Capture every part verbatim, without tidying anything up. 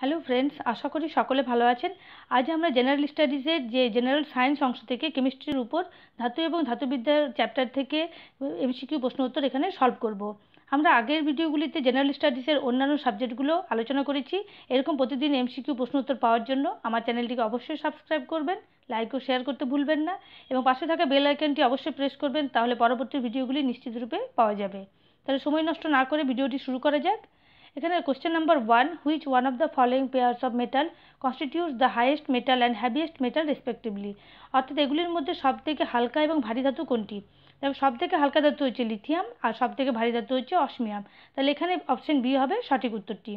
Hello friends, আশা করি সকলে ভালো আছেন। আজ আমরা জেনারেল স্টাডিজের যে জেনারেল সায়েন্স অংশ থেকে কেমিস্ট্রির উপর ধাতু এবং ধাতুবিদ্যার চ্যাপ্টার থেকে এমসিকিউ প্রশ্ন উত্তর এখানে সলভ করব। আমরা আগের ভিডিওগুলিতে জেনারেল স্টাডিজের অন্যান্য সাবজেক্টগুলো আলোচনা করেছি। এরকম প্রতিদিন এমসিকিউ প্রশ্ন উত্তর পাওয়ার জন্য আমার চ্যানেলটিকে অবশ্যই সাবস্ক্রাইব করবেন, লাইক ও শেয়ার করতে ভুলবেন না এবং পাশে থাকা বেল আইকনটি অবশ্যই প্রেস করবেন, তাহলে পরবর্তী ভিডিওগুলি নিশ্চিতরূপে পাওয়া যাবে। তাহলে সময় নষ্ট না করে ভিডিওটি শুরু করা যাক। এখানে question number one, which one of the following pairs of metal constitutes the highest metal and heaviest metal respectively? অর্থাৎ এগুলির মধ্যে সবথেকে হালকা এবং ভারী ধাতু কোনটি? দেখো, সবথেকে হালকা ধাতু হচ্ছে লিথিয়াম আর সবথেকে ভারী ধাতু হচ্ছে অসমিয়াম। তাহলে এখানে অপশন বি হবে সঠিক উত্তরটি।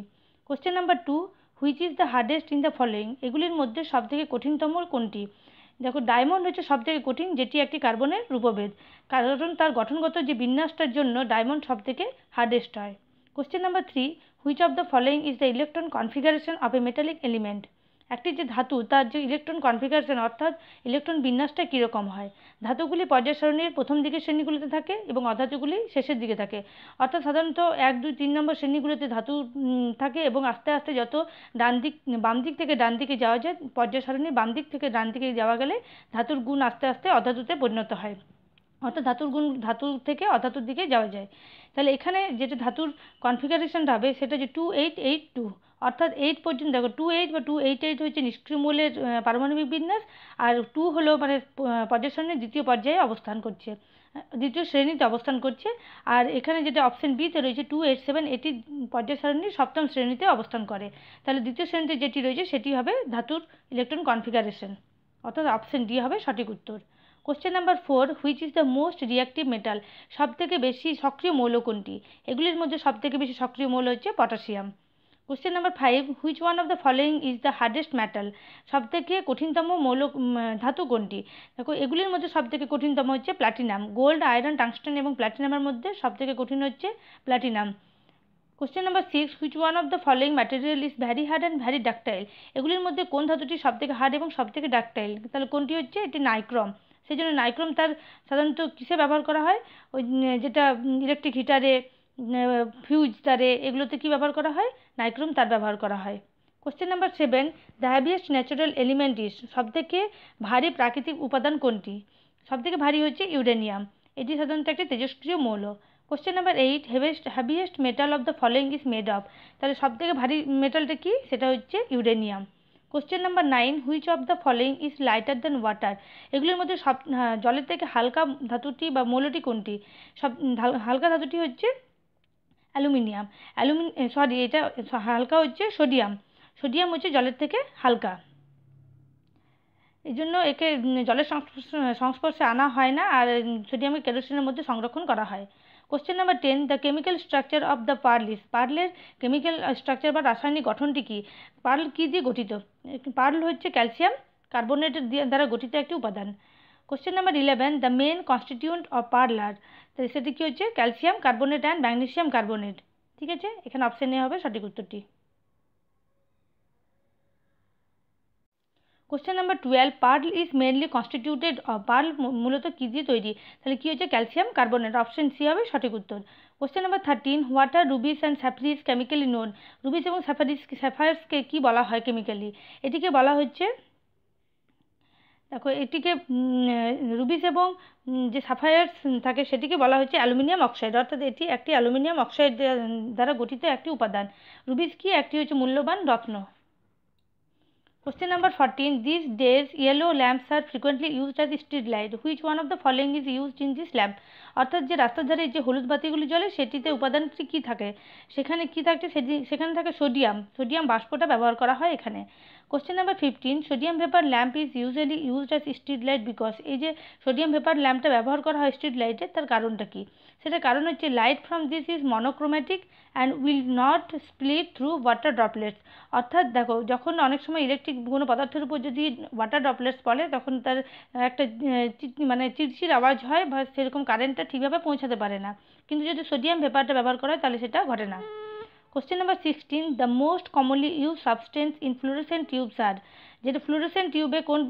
Question number two, which is the hardest in the following? এগুলির মধ্যে সবথেকে কঠিনতম কোনটি? দেখো, ডায়মন্ড হচ্ছে সবথেকে কঠিন, যেটি একটি কার্বনের রূপভেদ, কারণ তার গঠনগত যে বিন্যাসটার জন্য ডায়মন্ড সবথেকে হার্ডেস্ট হয়। Question number three, which of the following is the electron configuration of a metallic element? একটি যে ধাতু তার যে ইলেকট্রন কনফিগারেশন অর্থাৎ ইলেকট্রন বিন্যাসটা কীরকম হয়? ধাতুগুলি পর্যায় সারণীর প্রথম দিকের শ্রেণীগুলিতে থাকে এবং অধাতুগুলি শেষের দিকে থাকে, অর্থাৎ সাধারণত এক দুই তিন নম্বর শ্রেণীগুলিতে ধাতু থাকে এবং আস্তে আস্তে যত ডান দিক বাম দিক থেকে ডান দিকে যাওয়া যায়, পর্যায় সারণীর বাম দিক থেকে ডান দিকে যাওয়া গেলে ধাতুর গুণ আস্তে আস্তে অধাতুতে পরিণত হয়, অর্থাৎ ধাতুর গুণ ধাতুর থেকে অধাতুর দিকে যাওয়া যায়। তাহলে এখানে যেটা ধাতুর কনফিগারেশনটা হবে সেটা যে টু এইট এইট টু অর্থাৎ এইট পর্যন্ত, দেখো টু এইট বা টু এইট এইট হচ্ছে নিষ্ক্রিয় মৌলের পারমাণবিক বিন্যাস আর টু হলো মানে পর্যায় সারণীর দ্বিতীয় পর্যায়ে অবস্থান করছে, দ্বিতীয় শ্রেণীতে অবস্থান করছে। আর এখানে যেটা অপশন বিতে রয়েছে টু এইট সেভেন, এটি পর্যায় সারণীর সপ্তম শ্রেণীতে অবস্থান করে। তাহলে দ্বিতীয় শ্রেণীতে যেটি রয়েছে সেটি হবে ধাতুর ইলেকট্রন কনফিগারেশন, অর্থাৎ অপশন ডি হবে সঠিক উত্তর। Question number four, which is the most reactive metal? সবথেকে বেশি সক্রিয় মৌল কোনটি? এগুলির মধ্যে সবথেকে বেশি সক্রিয় মৌল হচ্ছে potassium. Question number five, which one of the following is the hardest metal? সবথেকে কঠিনতম মৌল ধাতু কোনটি? দেখো, এগুলির মধ্যে সবথেকে কঠিনতম হচ্ছে প্লাটিনাম। গোল্ড, আয়রন, টাংস্টেন এবং প্লাটিনামের মধ্যে সবথেকে কঠিন হচ্ছে platinum. Question number six, which one of the following material is very hard and very ductile? এগুলির মধ্যে কোন ধাতুটি সবথেকে হার্ড এবং সবথেকে ডাকটাইল? তাহলে কোনটি হচ্ছে? এটি নাইক্রোম। সেই জন্য নাইক্রোম তার সাধারণত কিসে ব্যবহার করা হয়? ওই যেটা ইলেকট্রিক হিটারে, ফিউজ তারে, এগুলোতে কি ব্যবহার করা হয়? নাইক্রোম তার ব্যবহার করা হয়। Question number seven, the heaviest natural element is? সবথেকে ভারী প্রাকৃতিক উপাদান কোনটি? সবথেকে ভারী হচ্ছে ইউরেনিয়াম, এটি সাধারণত একটি তেজস্ক্রিয় মৌল। Question number eight, heaviest heaviest metal of the following is made of? তাহলে সবথেকে ভারী মেটালটা কি? সেটা হচ্ছে uranium. Question number nine, which of the following is lighter than water? এগুলির মধ্যে সব জলের থেকে হালকা ধাতুটি বা মৌলটি কোনটি? সব হালকা ধাতুটি হচ্ছে অ্যালুমিনিয়াম, অ্যালুমিন সরি এটা হালকা হচ্ছে সোডিয়াম, সোডিয়াম হচ্ছে জলের থেকে হালকা, এই জন্য একে জলের সংস্পর্শে আনা হয় না আর সোডিয়ামকে কেরোসিনের মধ্যে সংরক্ষণ করা হয়। Question number ten, the chemical structure of the pearl is? পার্লের কেমিক্যাল স্ট্রাকচার বা রাসায়নিক গঠনটি কী? পার্ল কী দিয়ে গঠিত? পার্ল হচ্ছে ক্যালসিয়াম কার্বোনেটের দ্বারা গঠিত একটি উপাদান। Question number eleven, the main constituent of pearl are? তাহলে সেটি কী হচ্ছে? Calcium carbonate and magnesium carbonate. ঠিক আছে, এখানে অপশন নেওয়া হবে সঠিক উত্তরটি। Question number twelve, pearl is mainly constituted of? Pearl মূলত কী দিয়ে তৈরি? তাহলে কী হচ্ছে? ক্যালসিয়াম কার্বোনেট, অপশন সি হবে সঠিক উত্তর। Question number thirteen, what are rubies and sapphires chemically known? Rubies এবং স্যাফারিস স্যাফায়ার্সকে কী বলা হয় কেমিক্যালি? এটিকে বলা হচ্ছে, দেখো এটিকে রুবিস এবং যে স্যাফায়ার্স থাকে সেটিকে বলা হচ্ছে অ্যালুমিনিয়াম অক্সাইড, অর্থাৎ এটি একটি অ্যালুমিনিয়াম অক্সাইড দ্বারা গঠিত একটি উপাদান। রুবিস কি? একটি হচ্ছে মূল্যবান রত্ন। Question number fourteen, these days yellow lamps are frequently used as street light. Which one of the following is used in this lamp? অর্থাৎ যে রাস্তার ধারে যে হলুদ বাতিগুলি জ্বলে সেটিতে উপাদানটি কী থাকে? সেখানে কী থাকছে? সেখানে থাকে সোডিয়াম, সোডিয়াম বাষ্পটা ব্যবহার করা হয় এখানে। Question number fifteen, sodium vapour lamp is usually used as street light because? এই যে সোডিয়াম ভেপার ল্যাম্পটা ব্যবহার করা হয় স্ট্রিট লাইটে, তার কারণটা কী? সেটার কারণ হচ্ছে light from this is monochromatic and will not split through water droplets. অর্থাৎ দেখো, যখন অনেক সময় ইলেকট্রিক কোনো পদার্থের উপর যদি ওয়াটার ড্রপলেটস পড়ে তখন তার একটা মানে চিরচির আওয়াজ হয় বা সেরকম কারেন্টটা ঠিকভাবে পৌঁছাতে পারে না, কিন্তু যদি সোডিয়াম ভেপারটা ব্যবহার করা হয় তাহলে সেটা ঘটে না। Question number sixteen. The most commonly used substance in fluorescent tubes are, যেটা fluorescent tube এ কোন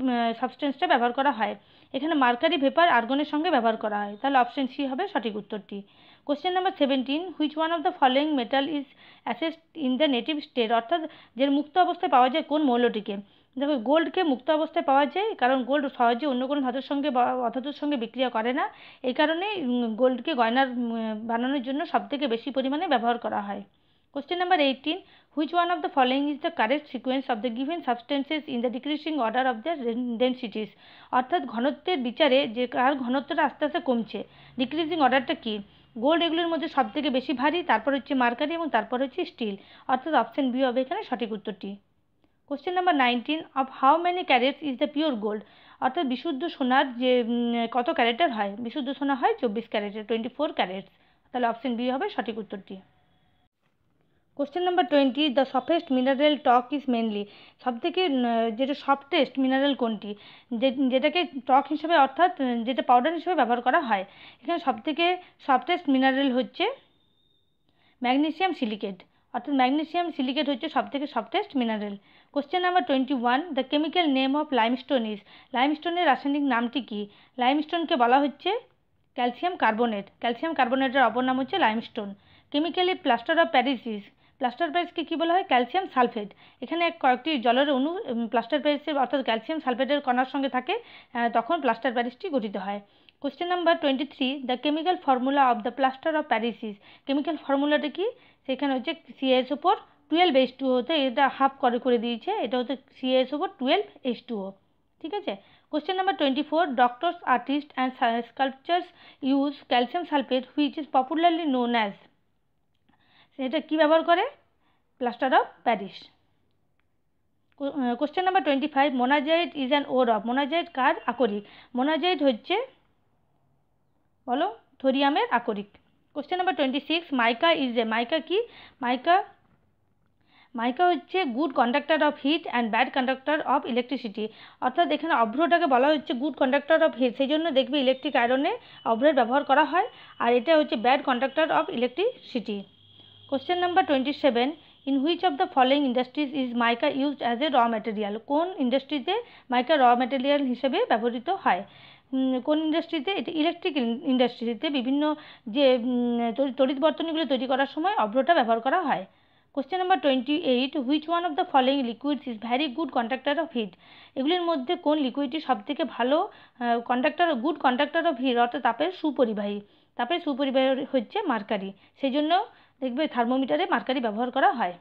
সাবস্টেন্সটা ব্যবহার করা হয়? এখানে মার্কারি ভেপার আর্গনের সঙ্গে ব্যবহার করা হয়, তাহলে অপশন সি হবে সঠিক উত্তরটি। Question number seventeen. Which one of the following metal is assessed in the native state, অর্থাৎ যে মুক্ত অবস্থায় পাওয়া যায় কোন মৌলটিকে? দেখো গোল্ডকে মুক্ত অবস্থায় পাওয়া যায়, কারণ গোল্ড সহজে অন্য কোনো ধাতুর সঙ্গে বা অধাতুর সঙ্গে বিক্রিয়া করে না, এই কারণে গোল্ডকে গয়নার বানানোর জন্য সবথেকে বেশি পরিমাণে ব্যবহার করা হয়। Question number eighteen. Which one of the following is the correct sequence of the given substances in the decreasing order of their densities? অর্থাৎ ঘনত্বের বিচারে যে কার ঘনত্বটা আস্তে আস্তে কমছে, ডিক্রিজিং অর্ডারটা কি? গোল্ড এগুলোর মধ্যে সবথেকে বেশি ভারী, তারপর হচ্ছে মার্কারি এবং তারপর হচ্ছে স্টিল, অর্থাৎ অপশন বি হবে এখানে সঠিক উত্তরটি। Question number nineteen. Of how many carats is the pure gold, অর্থাৎ বিশুদ্ধ সোনার যে কত ক্যারেটের হয়? বিশুদ্ধ সোনা হয় চব্বিশ ক্যারেটের, টোয়েন্টি ফোর ক্যারেটস, তাহলে অপশন বি হবে সঠিক উত্তরটি। Question number twenty. The softest mineral talc is mainly, সবথেকে যেটা সফটেস্ট মিনারেল কোনটি, যেটাকে টক হিসেবে অর্থাৎ যেটা পাউডার হিসেবে ব্যবহার করা হয়? এখানে সবথেকে সফটেস্ট মিনারেল হচ্ছে ম্যাগনেসিয়াম সিলিকেট, অর্থাৎ ম্যাগনেসিয়াম সিলিকেট হচ্ছে সবথেকে softest mineral. Question number twenty one. The chemical name of limestone is, লাইমস্টোনের রাসায়নিক নামটি কী? লাইমস্টোনকে বলা হচ্ছে ক্যালসিয়াম কার্বোনেট, ক্যালসিয়াম কার্বোনেটের অপর নাম হচ্ছে limestone. Chemically plaster of Paris is, plaster প্যারিসকে কী বলা হয়? Calcium sulphate. এখানে কয়েকটি জলের অণু প্লাস্টার প্যারিসের অর্থাৎ ক্যালসিয়াম সালফেটের কণার সঙ্গে থাকে, তখন প্লাস্টার প্যারিসটি গঠিত হয়। Question number twenty three. The chemical formula of the plaster of Paris is, chemical ফর্মুলাটা কি? সেখানে হচ্ছে সিএস ওপর টুয়েলভ এইচ টু ওতে, এটা হাফ করে করে দিয়েছে, এটা হচ্ছে সিএস ওপর টুয়েলভ এইচ টু ও, ঠিক আছে। Question number twenty four. Doctors, artist and sculptures use calcium sulphate which is popularly known as, এটা কি ব্যবহার করে? Plaster of Paris. Question number twenty five. Monazite is an ore of, monazite কার আকরিক? Monazite হচ্ছে বলো থোরিয়ামের আকরিক। Question number twenty six. Mica is a, mica কি? মাইকা মাইকা হচ্ছে good conductor of heat and bad conductor of electricity, অর্থাৎ এখানে অভ্রটাকে বলা হচ্ছে গুড কন্ডাক্টর অফ হিট, সেই জন্য দেখবে ইলেকট্রিক আয়রনে অভ্রের ব্যবহার করা হয়, আর এটা হচ্ছে bad conductor of electricity. Question number twenty seven. In which of the following industries is mica used as a raw material, কোন ইন্ডাস্ট্রিতে মাইকা র ম্যাটেরিয়াল হিসেবে ব্যবহৃত হয়? কোন ইন্ডাস্ট্রিতে? এটা ইলেকট্রিক ইন্ডাস্ট্রিতে, বিভিন্ন যে তড়িৎ বর্তনীগুলো তৈরি করার সময় অভ্রটা ব্যবহার করা হয়। Question number twenty eight. Which one of the following liquids is very good conductor of heat, এগুলির মধ্যে কোন লিকুইডটি সবথেকে ভালো conductor, good conductor of heat, অর্থাৎ তাপের সুপরিবাহী? তাপের সুপরিবাহী হচ্ছে মার্কারি, সেই জন্য দেখবে থার্মোমিটারে মার্কারি ব্যবহার করা হয়।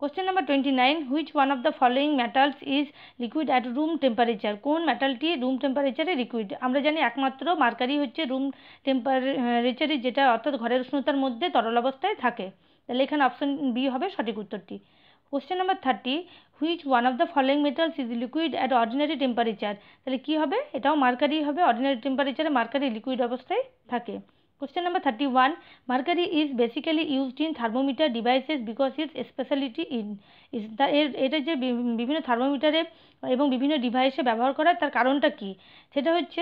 Question number twenty nine. Which one of the following metals is liquid at room temperature, কোন মেটালটি রুম টেম্পারেচারে লিকুইড? আমরা জানি একমাত্র মার্কারি হচ্ছে রুম টেম্পারেচারে, যেটা অর্থাৎ ঘরের উষ্ণতার মধ্যে তরল অবস্থায় থাকে, তাহলে এখানে অপশন বি হবে সঠিক উত্তরটি। Question number thirty. Which one of the following metals is liquid at ordinary temperature, তাহলে কী হবে? এটাও মার্কারি হবে, অর্ডিনারি টেম্পারেচারে মার্কারি লিকুইড অবস্থায় থাকে। Question number thirty-one. Mercury is basically used in thermometer devices because its speciality in is the, এটা যে বিভিন্ন থার্মোমিটারে এবং বিভিন্ন ডিভাইসে ব্যবহার করা, তার কারণটা কি? সেটা হচ্ছে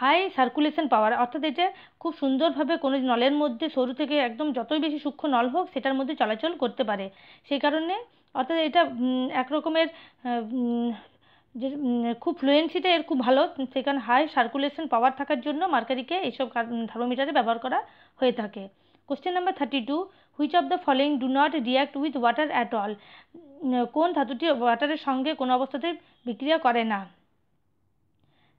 হাই সার্কুলেশন পাওয়ার, অর্থাৎ এটা খুব সুন্দরভাবে কোনো নলের মধ্যে সরু থেকে একদম যতই বেশি সূক্ষ্ম নল হোক সেটার মধ্যে চলাচল করতে পারে, সেই কারণে অর্থাৎ এটা এক রকমের যে খুব ফ্লুয়েন্সিটা এর খুব ভালো, সেখানে হাই সার্কুলেশন পাওয়ার থাকার জন্য মার্কারিকে এইসব থার্মোমিটারে ব্যবহার করা হয়ে থাকে। Question number thirty two. Which of the following do not react with water at all, কোন ধাতুটি ওয়াটারের সঙ্গে কোনো অবস্থাতে বিক্রিয়া করে না?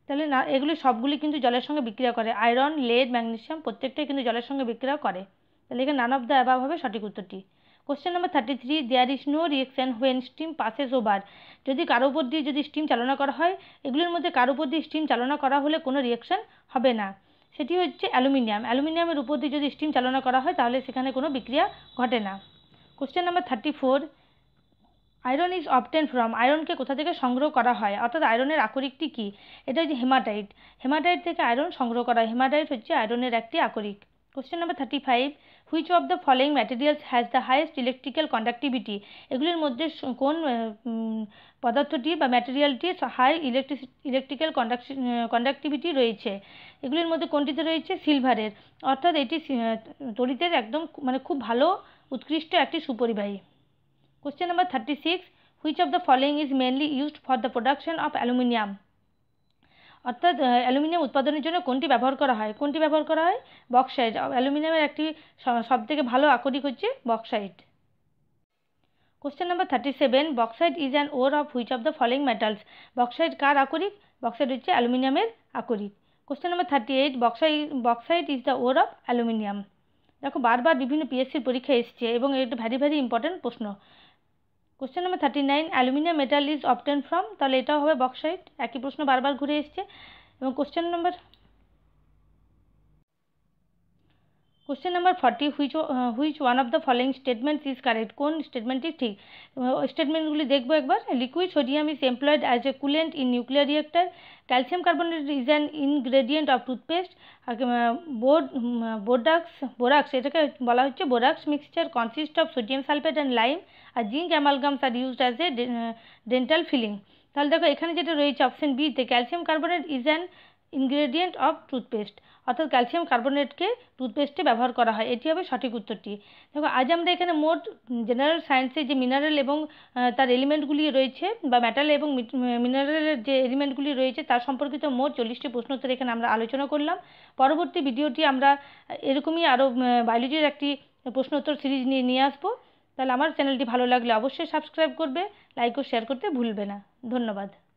তাহলে না, এগুলি সবগুলি কিন্তু জলের সঙ্গে বিক্রিয়া করে, আয়রন, লেড, ম্যাগনেসিয়াম প্রত্যেকটাই কিন্তু জলের সঙ্গে বিক্রিয়া করে, তাহলে এখানে নান অফ দ্য অ্যাবাভ হবে সঠিক উত্তরটি। Question number thirty three. There is no reaction when steam passes over, যদি কারো উপর দিয়ে যদি স্টিম চালনা করা হয়, এগুলির মধ্যে কারো উপর দিয়ে স্টিম চালনা করা হলে কোনো রিয়েকশন হবে না, সেটি হচ্ছে অ্যালুমিনিয়াম, অ্যালুমিনিয়ামের উপর দিয়ে যদি স্টিম চালনা করা হয় তাহলে সেখানে কোনো বিক্রিয়া ঘটে না। Question number thirty four. Iron is obtain from, আয়রনকে কোথা থেকে সংগ্রহ করা হয়, অর্থাৎ আয়রনের আকরিকটি কী? এটা হচ্ছে হেমাটাইট, হেমাটাইট থেকে আয়রন সংগ্রহ করা হয়, হেমাটাইট হচ্ছে আয়রনের একটি আকরিক। Question number thirty-five. Which of the following materials has the highest electrical conductivity? এগুলির মধ্যে কোন পদার্থটি বা ম্যাটেরিয়ালটি হাই ইলেকট্রিক্যাল কন্ডাক্টিভিটি রয়েছে? এগুলির মধ্যে কোনটিতে রয়েছে? সিলভারের। অর্থাৎ এটি তড়িতের একদম মানে খুব ভালো উৎকৃষ্ট একটি সুপরিবাহী। Question number thirty six. Which of the following is mainly used for the production of aluminium? অর্থাৎ অ্যালুমিনিয়াম উৎপাদনের জন্য কোনটি ব্যবহার করা হয়? কোনটি ব্যবহার করা হয়? বক্সাইট। অ্যালুমিনিয়ামের একটি সবথেকে ভালো আকরিক হচ্ছে bauxite. Question number thirty seven. Bauxite is an ore of which of the following metals? Bauxite কার আকরিক? বক্সাইট হচ্ছে অ্যালুমিনিয়ামের আকরিক। Question number thirty eight. Bauxite bauxite is the ore of aluminium. দেখো বারবার বিভিন্ন পিএসসির পরীক্ষা এসছে এবং এটা ভেরি ভেরি ইম্পর্টেন্ট প্রশ্ন। Question number thirty nine. Aluminium metal is obtain from, তাহলে এটাও হবে বক্সাইট। একই প্রশ্ন বারবার ঘুরে এসছে। এবং question number question number forty. Which which one of the following statements is correct? কোন স্টেটমেন্টটি ঠিক? স্টেটমেন্টগুলি দেখবো একবার। Liquid sodium is employed as a coolant in nuclear reactor. Calcium carbonate is an ingredient of toothpaste. বোর্ড Bordeaux borax এটাকে বলা হচ্ছে borax mixture. Consist of sodium sulphate and lime. আর zinc amalgams are used as a dental filling. তাহলে দেখো এখানে যেটা রয়েছে অপশন বিতে, calcium carbonate is an ingredient of toothpaste, অর্থাৎ ক্যালসিয়াম কার্বনেটকে টুথপেস্টে ব্যবহার করা হয়। এটি হবে সঠিক উত্তরটি। দেখো আজ আমরা এখানে মোট জেনারেল সায়েন্সে যে মিনারেল এবং তার এলিমেন্টগুলি রয়েছে বা মেটাল এবং মিনারেলের যে এলিমেন্টগুলি রয়েছে তার সম্পর্কিত মোট চল্লিশটি প্রশ্নোত্তর এখানে আমরা আলোচনা করলাম। পরবর্তী ভিডিওটি আমরা এরকমই আরও বায়োলজির একটি প্রশ্নোত্তর সিরিজ নিয়ে নিয়ে আসবো। তাহলে আমার চ্যানেলটি ভালো লাগলে অবশ্যই সাবস্ক্রাইব করবে, লাইক ও শেয়ার করতে ভুলবে না। ধন্যবাদ।